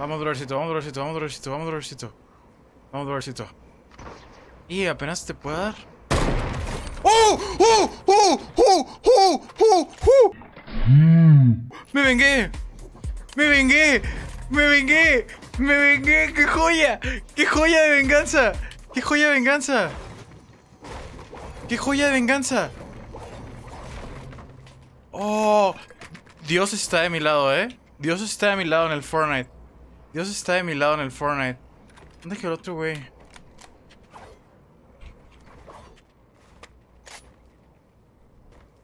Vamos, dolorcito, vamos, dolorcito, vamos, dolorcito, vamos, dolorcito. Vamos, dolorcito. Y apenas te puedo dar. ¡Oh! ¡Oh! ¡Oh! ¡Oh! ¡Oh! ¡Oh! ¡Oh! ¡Me vengué! ¡Me vengué! ¡Me vengué! ¡Me vengué! ¡Qué joya! ¡Qué joya de venganza! ¡Qué joya de venganza! ¡Qué joya de venganza! ¡Oh! Dios está de mi lado, ¿eh? Dios está de mi lado en el Fortnite. Dios está de mi lado en el Fortnite. ¿Dónde quedó el otro güey?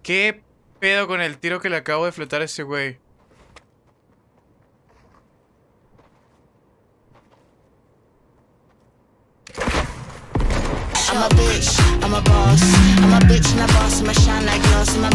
¿Qué pedo con el tiro que le acabo de fletar a ese güey? I'm a bitch, I'm a boss. I'm a bitch and a boss, I'm a shine like glass, I'm a...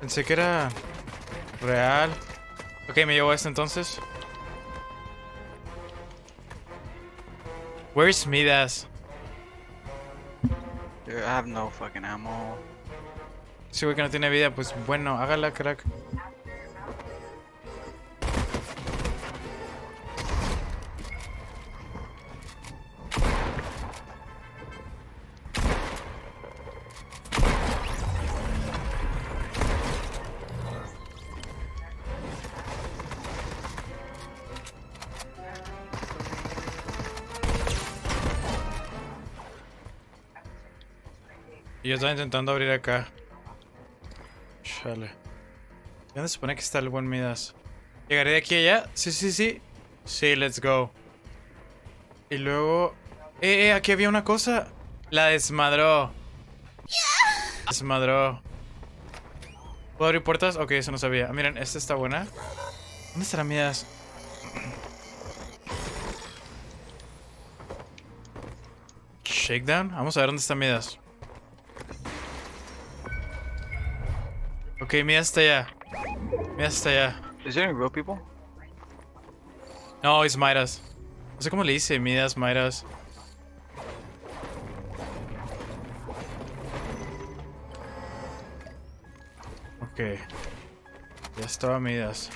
Pensé que era real. Ok, me llevo este entonces. Where's Midas? Dude, I have no fucking ammo. Ese güey que no tiene vida, pues bueno, hágala, crack. Y yo estaba intentando abrir acá. Chale. ¿Dónde se supone que está el buen Midas? ¿Llegaré de aquí a allá? Sí, sí, sí. Sí, let's go. Y luego... aquí había una cosa. La desmadró. Desmadró. ¿Puedo abrir puertas? Ok, eso no sabía. Miren, esta está buena. ¿Dónde estará Midas? Shakedown. Vamos a ver dónde está Midas. Ok, Midas está allá. Midas está allá. ¿Es there any real people? No, es Midas. No sé cómo le dice Midas, Midas. Ok. Ya estaba Midas.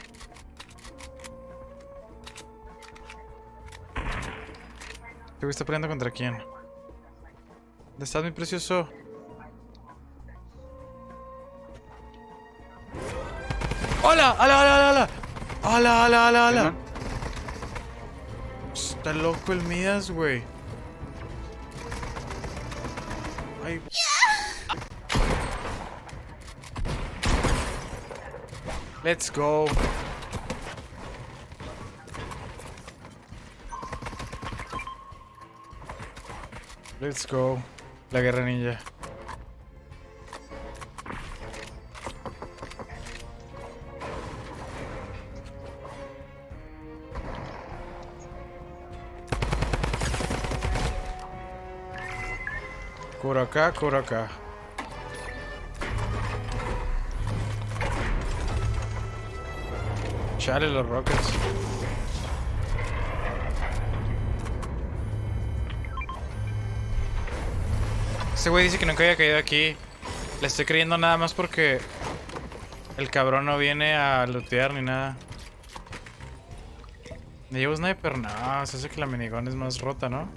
¿Te está peleando contra quién? ¿Dónde estás, mi precioso? ¡Hola! ¡Hala, hala, hala! ¡Hala, hala, hala, hala! Está loco el Midas, güey. Ay. Let's go. Let's go. La guerra ninja. Cura acá, cura acá. Chale los rockets. Este güey dice que nunca había caído aquí. Le estoy creyendo nada más porque el cabrón no viene a lootear ni nada. ¿Le llevo sniper? No, se hace que la minigón es más rota, ¿no?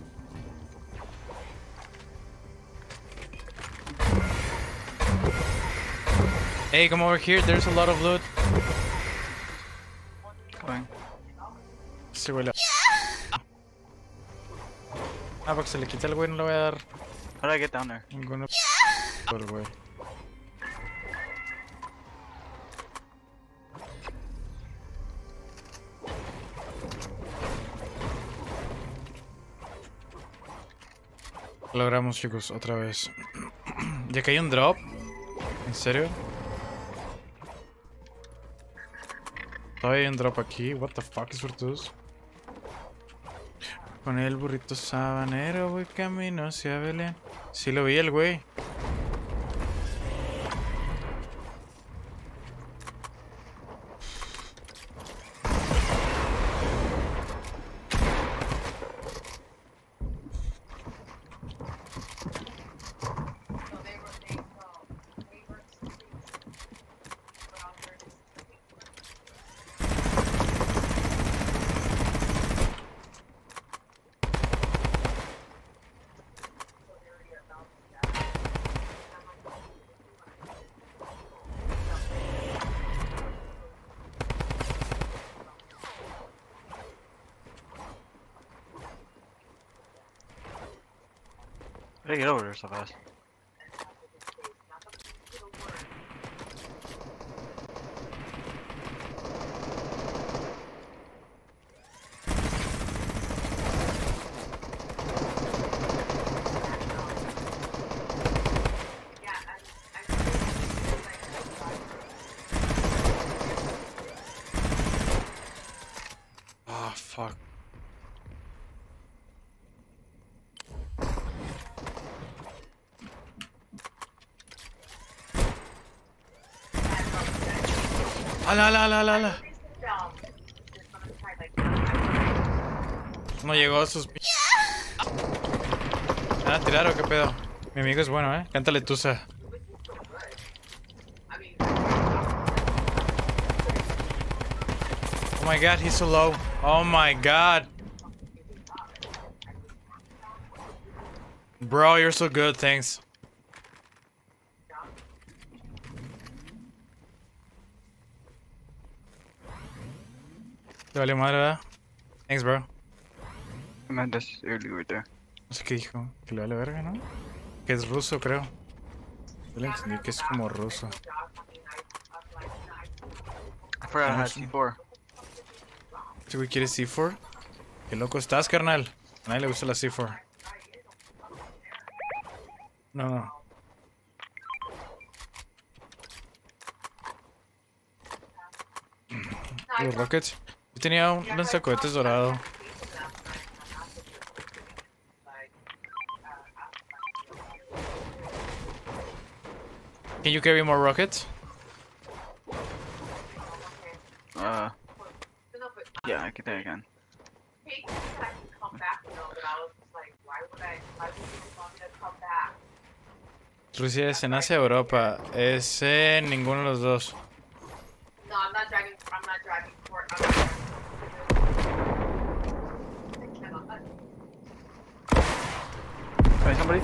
Hey, come over here, there's a lot of loot. Sí, güey. Ah, porque se le quita el güey, no le voy a dar. How do I get down there? Ninguno. Por güey. Logramos, chicos, otra vez. Ya que hay un drop. ¿En serio? Todavía hay un drop aquí. What the fuck is for this? Poner el burrito sabanero, güey, camino hacia Belén. Sí lo vi el güey. I gotta get over there so fast. Ah, fuck. Ala. No llegó a sus p... ¿Van a tirar o qué pedo? Mi amigo es bueno, ¿eh? Cántale tusa. Oh my god, he's so low. Oh my god. Bro, you're so good, thanks. Vale madre, ¿verdad? Thanks, bro. Midas early right there. No sé qué dijo. Que le vale verga, ¿no? Que es ruso, creo. Yo le entendí que es como ruso. Fuera, C4. ¿Este güey quiere C4? Qué loco estás, carnal. A nadie le gusta la C4. No. Los rockets. Tenía un lanzacohetes dorado. Can you carry more rockets? Yeah, I can do it again. Rusia es en Asia o Europa. Es en ninguno de los dos. No, I'm not driving for it. Somebody? La.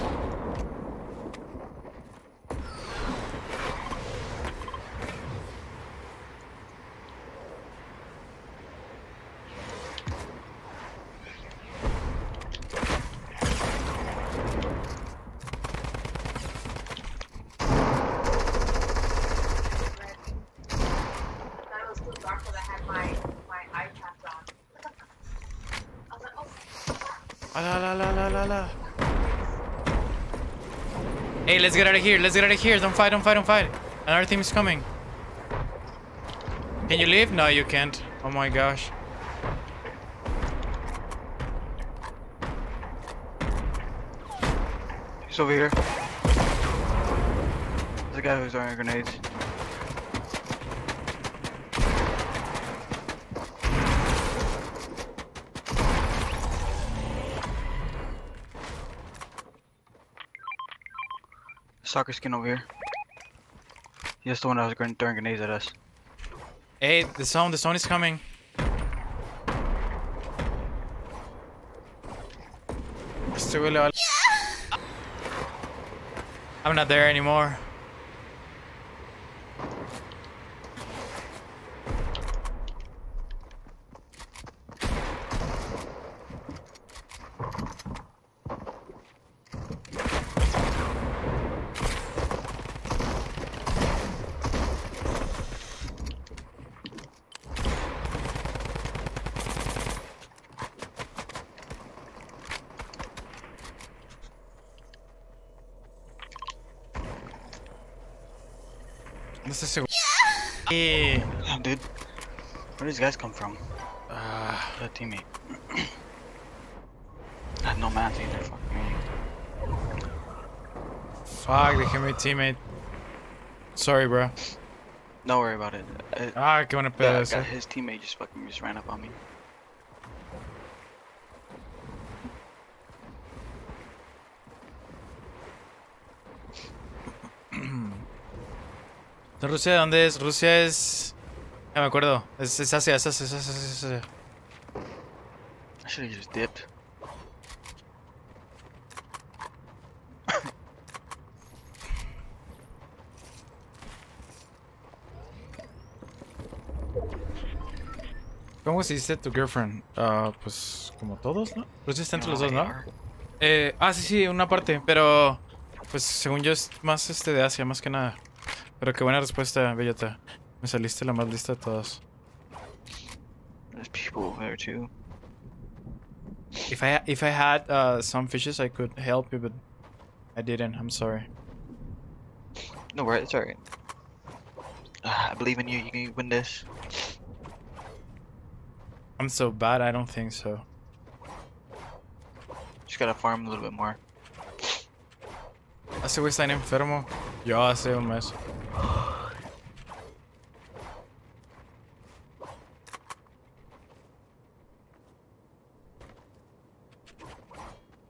Hey, let's get out of here. Don't fight. Another team is coming. Can you leave? No, you can't. Oh my gosh. He's over here. There's a guy who's throwing grenades. soccer skin over here. He's the one that was going to throw grenades at us. Hey, the zone is coming. I'm not there anymore. This is so. Yeah. Oh, dude, where these guys come from? That teammate. I had no mans either. Fuck me. Fuck, they came with teammate. Sorry, bro. Don't worry about it. I want to play this. His teammate just fucking just ran up on me. ¿Rusia dónde es? Rusia es... Ya me acuerdo. Es Asia, es Asia, es Asia, es Asia. I should have just dipped. ¿Cómo se dice tu girlfriend? Pues como todos, ¿no? Rusia está entre los dos, ¿no? Sí, sí, una parte, pero... Pues según yo es más de Asia, más que nada. Pero qué buena respuesta, Bellota. Me saliste la más lista de todos. There's people there too. If I had some fishes, I could help you, but I didn't. I'm sorry. No worries, it's alright. I believe in you. You can win this. I'm so bad. I don't think so. Just gotta farm a little bit more. Ese güey está enfermo. Yo hace un mes.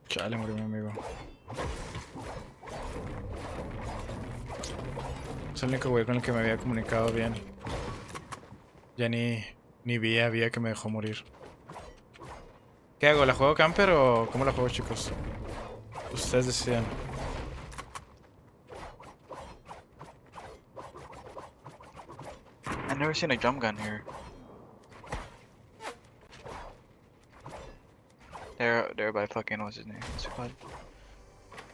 Chale, murió mi amigo. Es el único güey con el que me había comunicado bien. Ya ni vi que me dejó morir. ¿Qué hago? ¿La juego camper o cómo la juego, chicos? Ustedes decían. I've never seen a jump gun here. They're by fucking what's his name? What's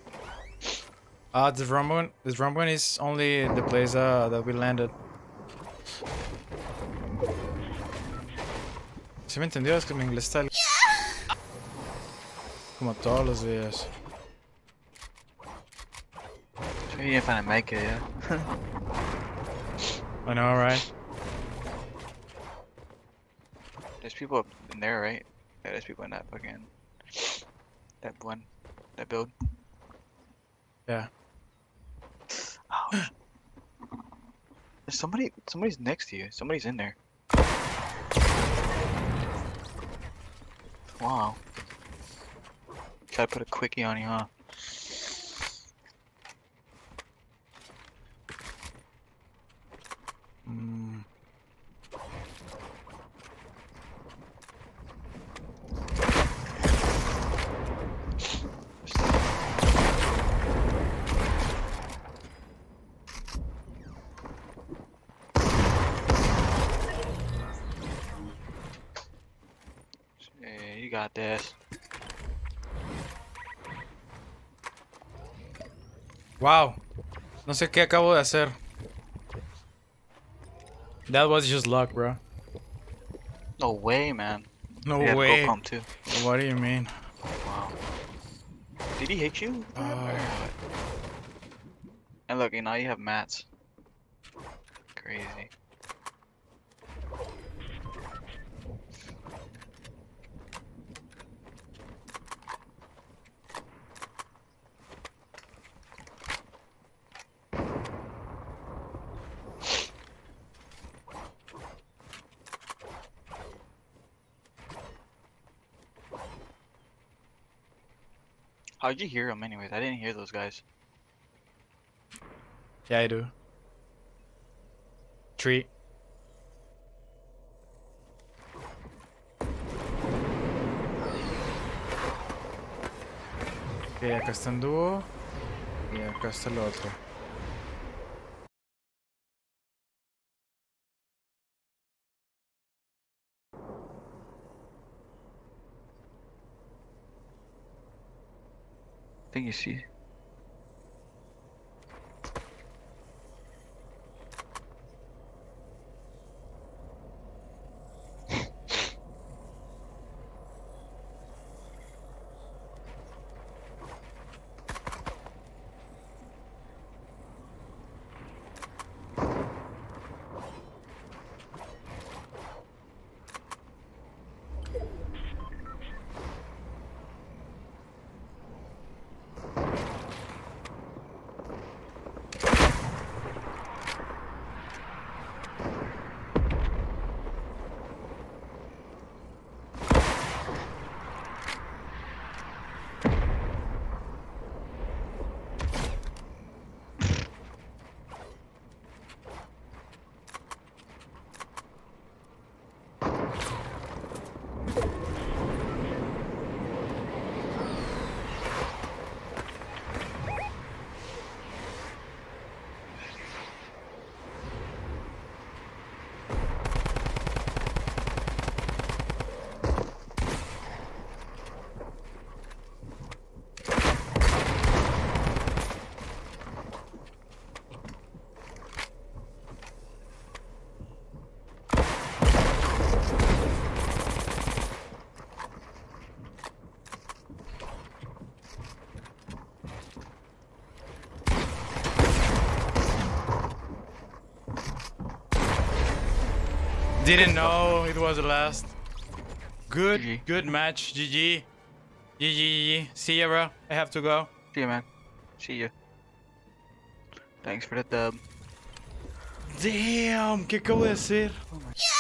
it called? This Rumble is only the place that we landed. Si me entendió, es que mi inglés está como todos los días. So you didn't find a mic, yeah? I know, right? There's people up in there, right? Yeah, there's people in that fucking... That build. Yeah. Oh. There's somebody's next to you. Somebody's in there. Wow. Gotta put a quickie on you, huh? Got this. Wow, no sé qué acabo de hacer. That was just luck, bro. No way, man. No way. Too. What do you mean? Wow. Did he hit you? And look, now you have mats. Crazy. How'd you hear them anyways? I didn't hear those guys. Yeah, I do. Tree. Ok, acá está un dúo. Y acá está el otro. I think you see. Didn't know it was the last. Good, GG. Good match. GG. GG, GG. See ya, bro. I have to go. See ya, man. See ya. Thanks for the dub. Damn, ¿qué acabo de hacer? Oh my